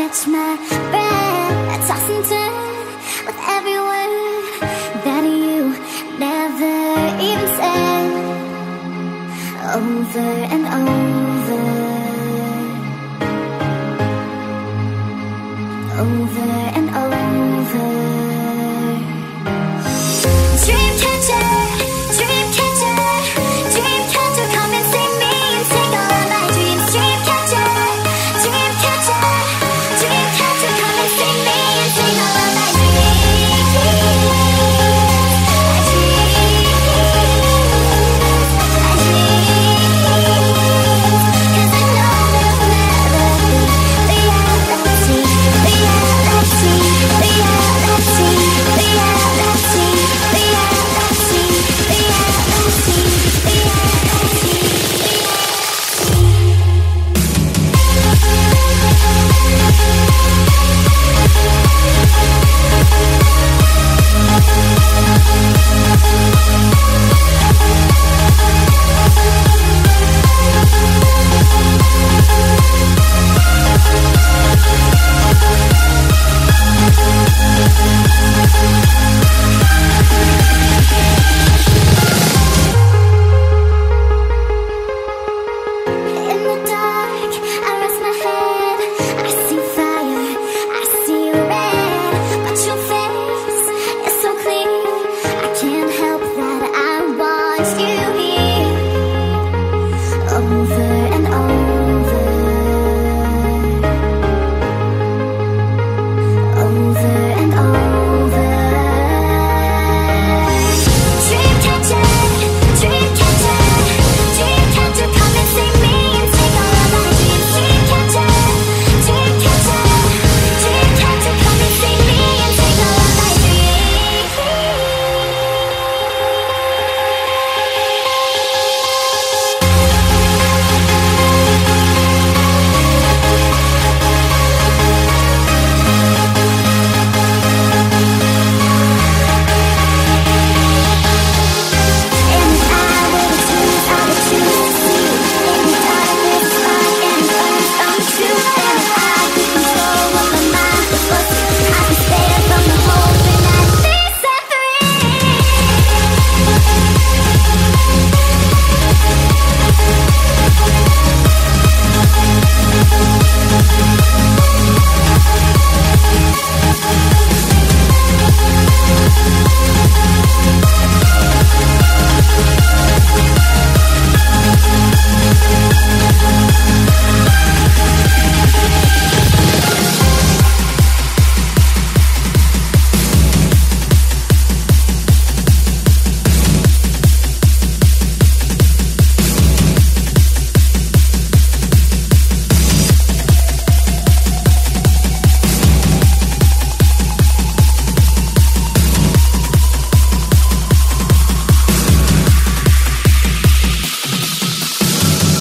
catch my breath, I toss and turn with every word that you never even said. Over and over, over and over. Dream catcher.